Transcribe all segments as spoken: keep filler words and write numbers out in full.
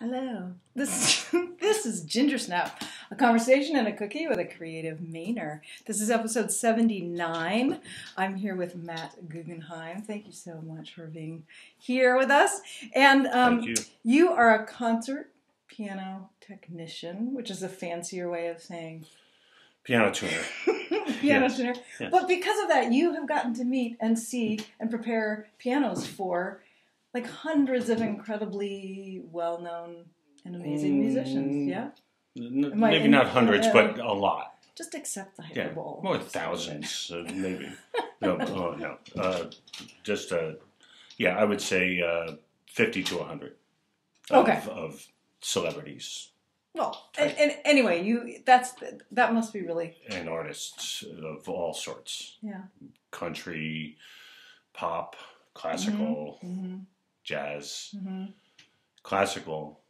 Hello. This is, this is Ginger Snap, a conversation and a cookie with a creative Mainer. This is episode seventy-nine. I'm here with Matt Guggenheim. Thank you so much for being here with us. And um, Thank you. You are a concert piano technician, which is a fancier way of saying piano tuner. Piano yes. tuner. Yes. But because of that, you have gotten to meet and see and prepare pianos for like hundreds of incredibly well-known and amazing musicians, yeah? N maybe not hundreds, but a lot. Just accept the hyperbole. Yeah, more thousands, uh, maybe. No, oh, no. Uh, just, uh, yeah, I would say uh, fifty to a hundred of, okay. of celebrities. Well, and, and anyway, you that's that must be really... And artists of all sorts. Yeah. Country, pop, classical... Mm-hmm. Mm-hmm. Jazz, mm-hmm. classical,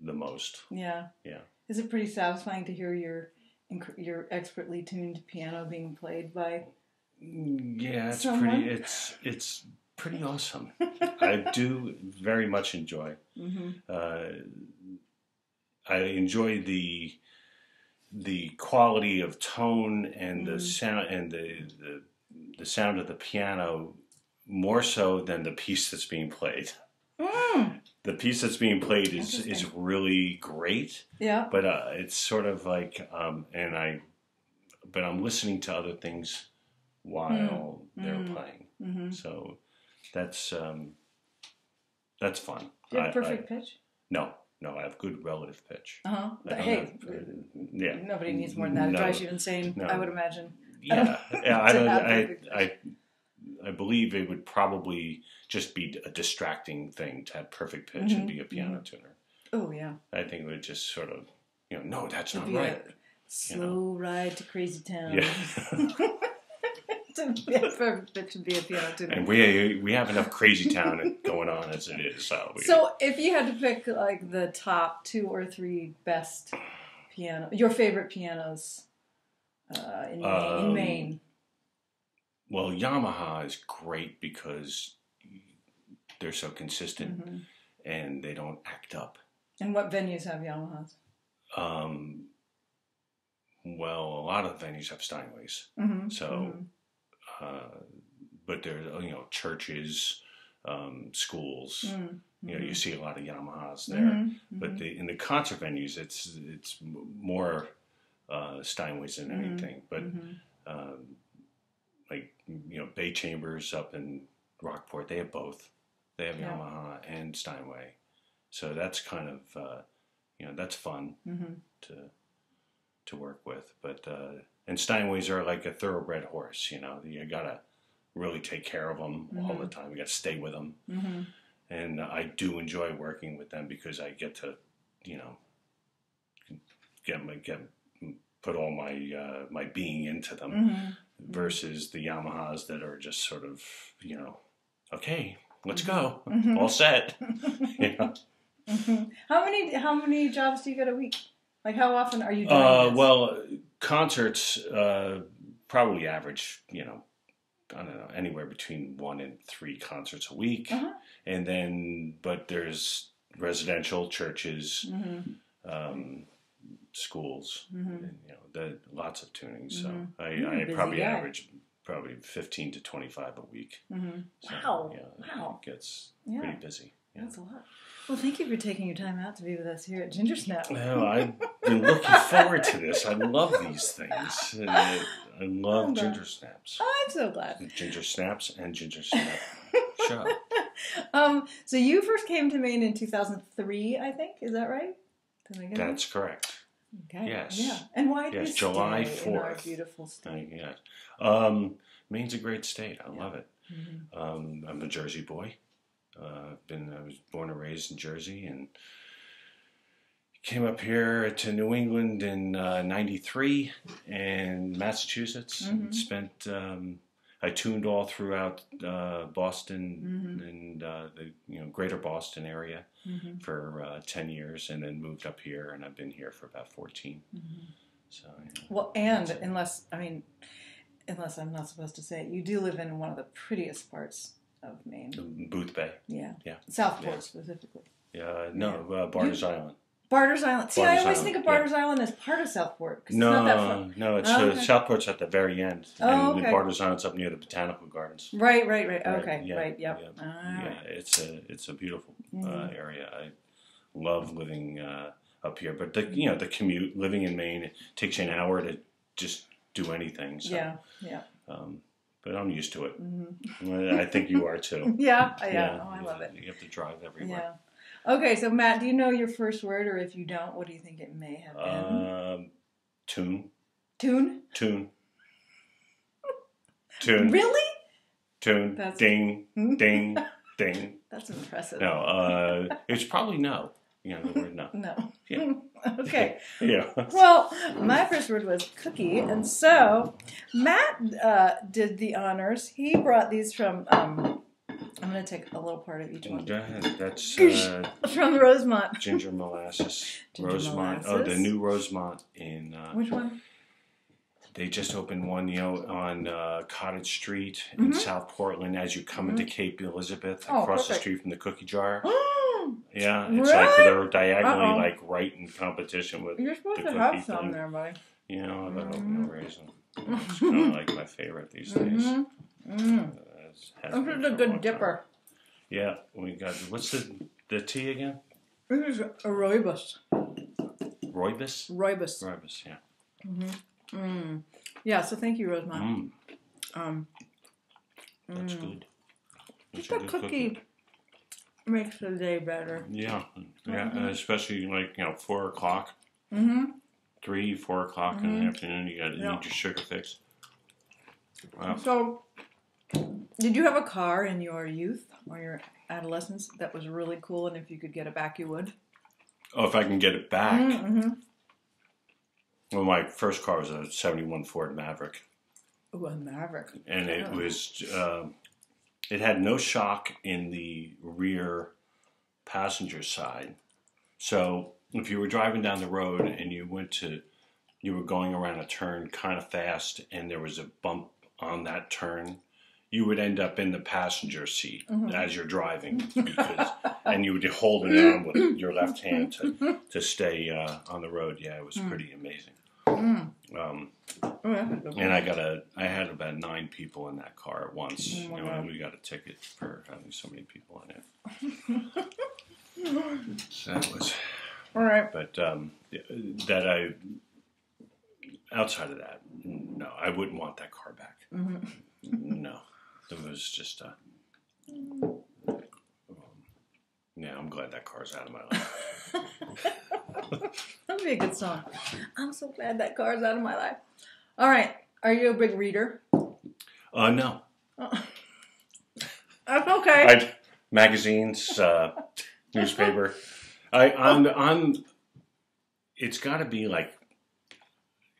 the most. Yeah. Yeah. Is it pretty satisfying to hear your your expertly tuned piano being played by? Yeah, it's someone? pretty. It's it's pretty awesome. I do very much enjoy. Mm-hmm. uh, I enjoy the the quality of tone and mm-hmm. the sound and the, the the sound of the piano. More so than the piece that's being played. Mm. The piece that's being played is is really great. Yeah. But uh, it's sort of like, um, and I, but I'm listening to other things while mm. they're mm. playing. Mm-hmm. So that's um, that's fun. Do you have I, perfect I, pitch? No, no, I have good relative pitch. Uh huh. But hey, have, uh, yeah. Nobody needs more than that. It no, drives you insane. No. I would imagine. Yeah, I don't. Yeah, I, don't I, I, I I believe it would probably just be a distracting thing to have perfect pitch mm-hmm. and be a piano mm-hmm. tuner. Oh, yeah. I think it would just sort of, you know, no, that's It'd not right. Slow you know. ride to crazy town. Yeah. To be a perfect pitch and be a piano tuner. And we, we have enough crazy town going on as it is. So, we, so if you had to pick, like, the top two or three best piano, your favorite pianos uh, in, um, in Maine. Well, Yamaha is great because they're so consistent mm-hmm. and they don't act up. And what venues have Yamahas? Um, well, a lot of venues have Steinways. Mm-hmm. So, mm-hmm. uh, but there's, you know, churches, um, schools. Mm-hmm. You know, you see a lot of Yamahas there. Mm-hmm. But the, in the concert venues, it's it's more uh, Steinways than mm-hmm. anything. But... Mm-hmm. Um, like, you know, Bay Chambers up in Rockport, they have both. They have yeah. Yamaha and Steinway. So that's kind of, uh, you know, that's fun mm-hmm. to to work with. But, uh, and Steinways are like a thoroughbred horse, you know. You got to really take care of them mm-hmm. all the time. You got to stay with them. Mm-hmm. And I do enjoy working with them because I get to, you know, get my, get put all my, uh, my being into them. Mm-hmm. Versus the Yamahas that are just sort of, you know, okay, let's go, mm-hmm. all set. You know? Mm-hmm. How many how many jobs do you get a week? Like, how often are you doing uh, this? Well, concerts uh, probably average, you know, I don't know, anywhere between one and three concerts a week, uh-huh. and then but there's residential churches, mm-hmm. um, schools, mm-hmm. and, you know, the, lots of tuning. So mm-hmm. I, mm, I probably guy. average probably fifteen to twenty-five a week. Mm-hmm. So, wow! Yeah, wow! It gets yeah. pretty busy. Yeah. That's a lot. Well, thank you for taking your time out to be with us here at Ginger Snap. Well, I've been looking forward to this. I love these things. And I, I love I'm Ginger glad. Snaps. Oh, I'm so glad. Ginger Snaps and Ginger Snap. Show. Um. So you first came to Maine in two thousand three, I think. Is that right? Did I get That's that? correct. Okay. Yes. Yeah. And why yes, did July fourth, in our beautiful state? Uh, yeah. Um, Maine's a great state. I yeah. love it. Mm-hmm. um, I'm a Jersey boy. Uh, been I was born and raised in Jersey, and came up here to New England in ninety-three uh, and Massachusetts. Mm-hmm. And spent um, I tuned all throughout uh, Boston mm-hmm. and uh, the you know greater Boston area mm-hmm. for uh, ten years, and then moved up here, and I've been here for about fourteen. Mm-hmm. So yeah, well, and unless I mean, unless I'm not supposed to say it, you do live in one of the prettiest parts of Maine, Booth Bay. Yeah, yeah, Southport yeah. specifically. Uh, no, uh, Barter's you, Island. Barter's Island. See, Barter's I always Island. think of Barter's yeah. Island as part of Southport. No, it's not that far. no, it's oh, okay. uh, Southport's at the very end. Oh, and okay. Barter's Island's up near the botanical gardens. Right, right, right. right. Okay, yeah, right, yep. yeah. Ah. Yeah, it's a it's a beautiful mm-hmm. uh, area. I love living uh, up here, but the you know the commute, living in Maine, it takes you an hour to just do anything. So, yeah, yeah. Um, but I'm used to it. Mm-hmm. I think you are too. yeah, yeah. yeah. Oh, I love it. You have to drive everywhere. Yeah. Okay, so Matt, do you know your first word, or if you don't, what do you think it may have been? Uh, tune. Tune? Tune. Tune. Really? Tune. That's ding, a... ding, ding. That's impressive. No, uh, it's probably no. You know the word no. No. Yeah. Okay. yeah. Well, my first word was cookie, and so Matt uh, did the honors. He brought these from... Um, I'm going to take a little part of each one. Go ahead. That's uh, from Rosemont. Ginger molasses. Ginger Rosemont. Molasses. Oh, the new Rosemont in... Uh, Which one? They just opened one, you know, on uh, Cottage Street in mm-hmm. South Portland as you come mm-hmm. into Cape Elizabeth oh, across perfect. the street from the Cookie Jar. yeah. It's really? like they're diagonally Uh-oh. like right in competition with You're supposed the to have some thing. there, buddy. You know, I don't know reason. It's kind of like my favorite these mm-hmm. days. Mm. This is a good dipper. Time. Yeah, we got. What's the the tea again? This is a rooibos. Rooibos. Rooibos. Rooibos. Yeah. Mm-hmm. Mm. Yeah. So thank you, Rosemont. Mm. Um, That's mm. good. That's just a, a cookie, cookie makes the day better. Yeah. Yeah. Mm-hmm. Especially like you know four o'clock. Mm-hmm. Three, four o'clock mm-hmm. in the afternoon. You got to yeah. need your sugar fix. Wow. So. Did you have a car in your youth or your adolescence that was really cool, and if you could get it back, you would? Oh, if I can get it back? Mm-hmm. Well, my first car was a seventy-one Ford Maverick. Oh, a Maverick. And it know. was, uh, it had no shock in the rear passenger side. So if you were driving down the road and you went to, you were going around a turn kind of fast and there was a bump on that turn, you would end up in the passenger seat mm-hmm. as you're driving, because, and you would hold it on with your left hand to, to stay uh, on the road. Yeah, it was mm. pretty amazing. Mm. Um, oh, and I got a, I had about nine people in that car at once. Oh, you know, and we got a ticket for having so many people in it. So that was all right. But um, that I, outside of that, no, I wouldn't want that car back. Mm-hmm. No. It was just, uh, um, yeah, I'm glad that car's out of my life. That'd be a good song. I'm so glad that car's out of my life. All right. Are you a big reader? Uh, no. Oh. That's okay. I'd, magazines, uh, newspaper. I, I'm, I'm, it's got to be like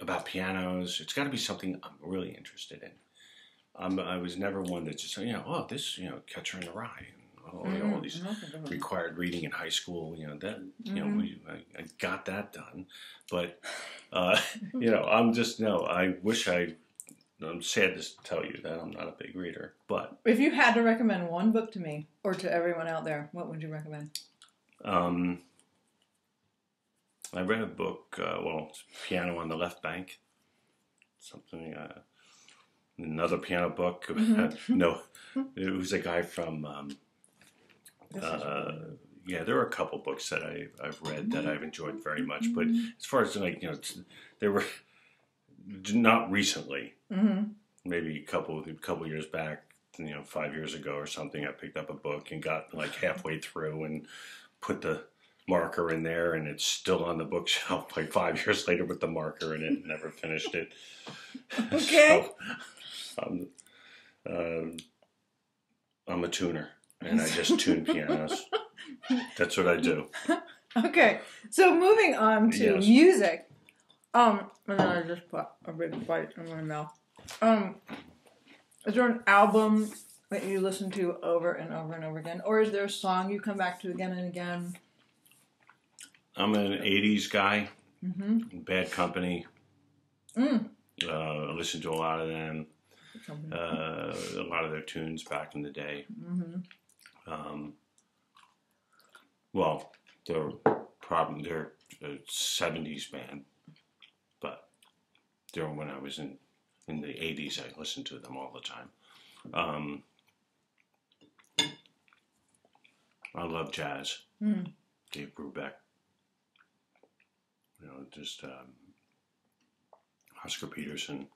about pianos. It's got to be something I'm really interested in. I'm, I was never one that just, you know, oh, this, you know, Catcher in the Rye, and oh, mm-hmm. you know, all these mm-hmm. required reading in high school, you know, that, you mm-hmm. know, we, I, I got that done. But, uh, you know, I'm just, no, I wish I, I'm sad to tell you that I'm not a big reader, but. If you had to recommend one book to me or to everyone out there, what would you recommend? Um, I read a book, uh, well, it's Piano on the Left Bank, something, uh. Another piano book. Mm-hmm. No, it was a guy from. Um, uh, yeah, there were a couple books that I, I've read that I've enjoyed very much, but as far as like you know, they were not recently. Mm-hmm. Maybe a couple a couple years back, you know, five years ago or something. I picked up a book and got like halfway through and put the marker in there, and it's still on the bookshelf like five years later with the marker in it. And never finished it. Okay. So, I'm, um, I'm a tuner, and I just tune pianos. That's what I do. Okay, so moving on to yes. music. Um, and then I just put a big bite in my mouth. Um, is there an album that you listen to over and over and over again, or is there a song you come back to again and again? I'm an eighties guy. Mm-hmm. Bad Company. Mm. Uh, I listened to a lot of them. Uh, a lot of their tunes back in the day. Mm-hmm. Um, Well, they're probably they're a seventies band, but during when I was in in the eighties, I listened to them all the time. Um, I love jazz. Mm. Dave Brubeck, you know, just um, Oscar Peterson.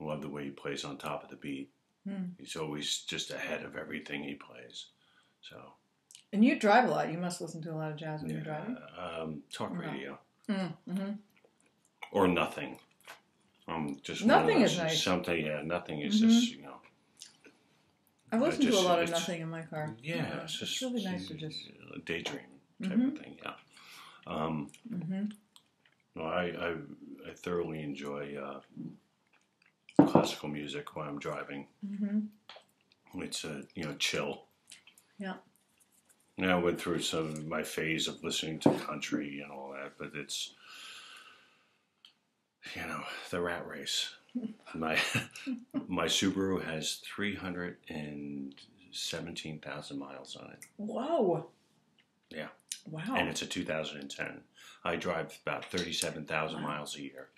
Love the way he plays on top of the beat. Mm. He's always just ahead of everything he plays. So. And you drive a lot. You must listen to a lot of jazz when yeah, you're driving. Um, talk radio. Mm. Mm-hmm. Or nothing. Um, just nothing is nice. Something, yeah. Nothing is mm-hmm. just you know. I listen just, to a lot of nothing in my car. Yeah, yeah. It's just it's really nice to just daydream type mm-hmm. of thing. Yeah. Um, mm-hmm. No, I, I I thoroughly enjoy uh, classical music when I'm driving. Mm-hmm. It's a you know chill. Yeah. And I went through some of my phase of listening to country and all that, but it's, you know, the rat race. My my Subaru has three hundred seventeen thousand miles on it. Whoa. Yeah. Wow. And it's a two thousand ten. I drive about thirty-seven thousand wow. miles a year.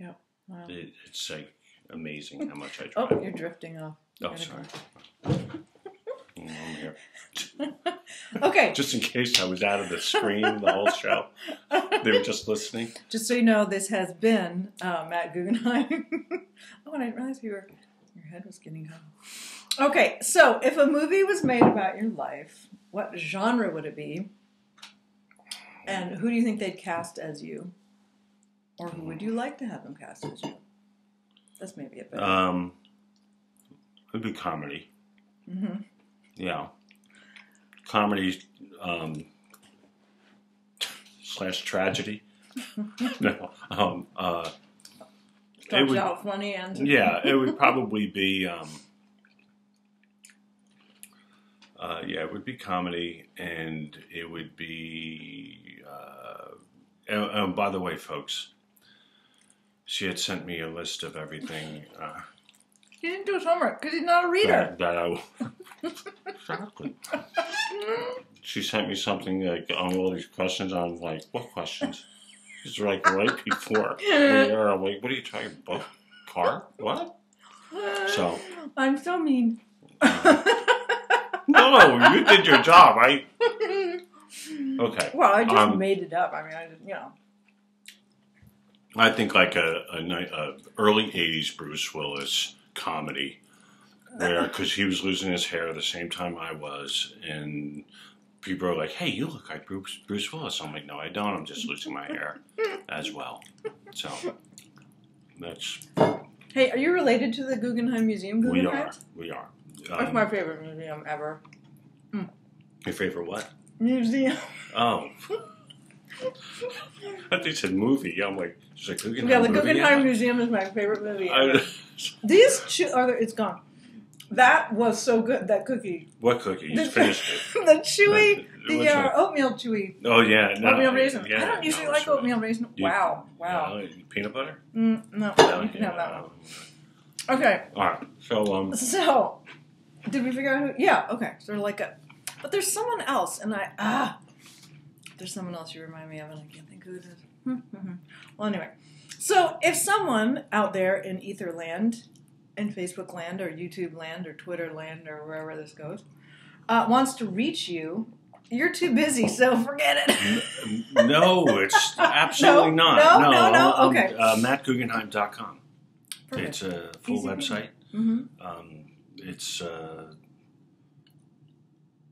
Yeah. Wow. It, it's like amazing how much I drive. Oh, you're drifting off. Oh, sorry. I'm here. Okay. Just in case I was out of the screen the whole show. They were just listening. Just so you know, this has been uh, Matt Guggenheim. Oh, and I didn't realize you were, your head was getting hot. Okay, so if a movie was made about your life, what genre would it be? And who do you think they'd cast as you? Or who would you like to have them cast as you? That's maybe a bit. Um, it would be comedy. Mm-hmm. Yeah. Comedy um, slash tragedy. No, um, uh, it would, out funny and yeah, it would probably be. Um, uh, yeah, it would be comedy, and it would be. Uh, and, and by the way, folks, she had sent me a list of everything. Uh, He didn't do his homework because he's not a reader. That, that I, exactly. She sent me something like on all these questions. I'm like, what questions? It's like right before. I'm like, what are you talking about? Car? What? So I'm so mean. Uh, no, no, you did your job. I okay. Well, I just um, made it up. I mean, I just you know. I think like a, a, a early eighties Bruce Willis. Comedy, where because he was losing his hair the same time I was, and people are like, "Hey, you look like Bruce, Bruce Willis." I'm like, "No, I don't. I'm just losing my hair as well." So that's. Hey, are you related to the Guggenheim Museum? Guggenheim? We are. We are. Um, That's my favorite museum ever. Mm. Your favorite what? Museum. Oh. I think it's a movie. I'm like, it's a Guggenheim yeah, the movie Guggenheim yet? Museum is my favorite movie. I, These two other, it's gone. That was so good. That cookie. What cookie? You finished it. The chewy, the, the uh, oatmeal chewy. Oh yeah, no, oatmeal raisin. Yeah, I don't usually no, like right. oatmeal raisin. You, wow, wow. No, peanut butter? Mm, no, no, no, yeah, that one. Okay. All right. So um. So, did we figure out who? Yeah. Okay. Sort of like a, but there's someone else, and I ah. There's someone else you remind me of, and I can't think who it is. Well, anyway. So if someone out there in Etherland, in Facebook land, or YouTube land, or Twitter land, or wherever this goes, uh, wants to reach you, you're too busy, so forget it. No, it's absolutely no, not. No, no, no, no. Okay. Uh, Matt Guggenheim dot com. Perfect. It's a full easy website. Mm-hmm. um, it's... Uh,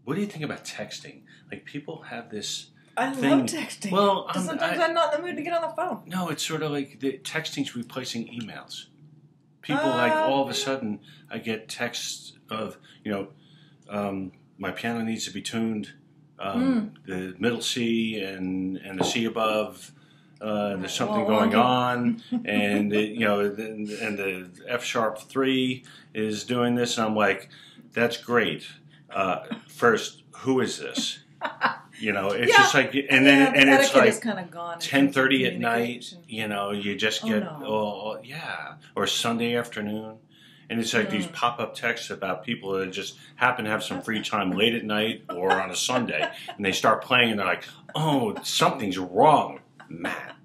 what do you think about texting? Like, people have this... I thing. love texting. Well, um, sometimes I, I'm not in the mood to get on the phone. No, it's sort of like the texting's replacing emails. People uh, like all of a sudden, I get texts of you know, um, my piano needs to be tuned, um, mm. the middle C and and the C above. Uh, there's something well, going on, and it, you know, and the F sharp three is doing this, and I'm like, that's great. Uh, first, who is this? You know, it's yeah. just like, and then, yeah, and it's like kind of gone ten thirty at night, you know, you just get, oh, no. oh, yeah, or Sunday afternoon, And it's like mm. these pop-up texts about people that just happen to have some free time late at night or on a Sunday. And they start playing and they're like, oh, something's wrong, Matt.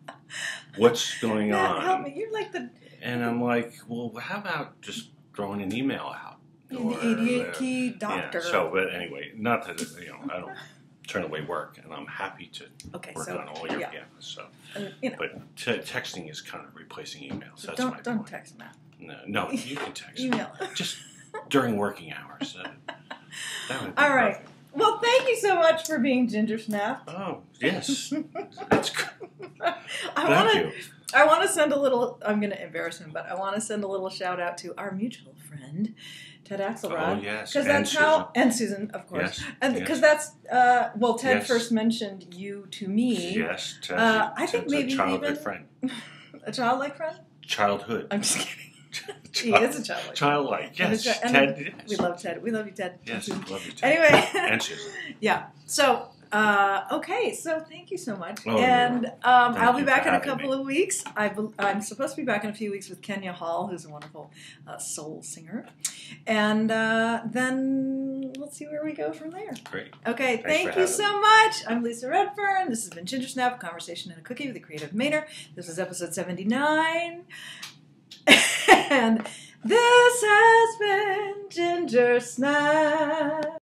What's going Matt, on? Help me. You're like the... And I'm like, well, how about just throwing an email out? Or, the idiot key doctor. Yeah, so, but anyway, not that, you know, I don't turn away work. And I'm happy to okay, work so, on all your yeah. pianos. So. And, you know. But t texting is kind of replacing emails. So that's don't, my don't point. text Matt. No, no, you can text email. Just during working hours. Uh, that would be all right. Perfect. Well, thank you so much for being Ginger Snap. Oh, yes. That's good. I thank wanna, you. I want to send a little, I'm going to embarrass him, but I want to send a little shout out to our mutual friend, Ted Axelrod. Oh, yes. And that's Susan. How, and Susan, of course. Yes. And because yes. that's, uh, well, Ted yes. first mentioned you to me. Yes, Ted. Uh, I think maybe a childlike friend. A childlike friend? Childhood. I'm just kidding. Child, he is a childlike. Childlike, yes. Ted, then, yes. We love Ted. We love you, Ted. Yes, we love you, Ted. Anyway. And Susan. Yeah. So, uh, okay. So, thank you so much. Oh, and um, I'll be back in a couple me. of weeks. I, I'm supposed to be back in a few weeks with Kenya Hall, who's a wonderful uh, soul singer. And uh, then we'll see where we go from there. Great. Okay. Thanks thank you so me. much. I'm Lisa Redfern. This has been Ginger Snap, Conversation and a Cookie with the Creative Mainer. This was episode seventy-nine. And this has been Ginger Snap.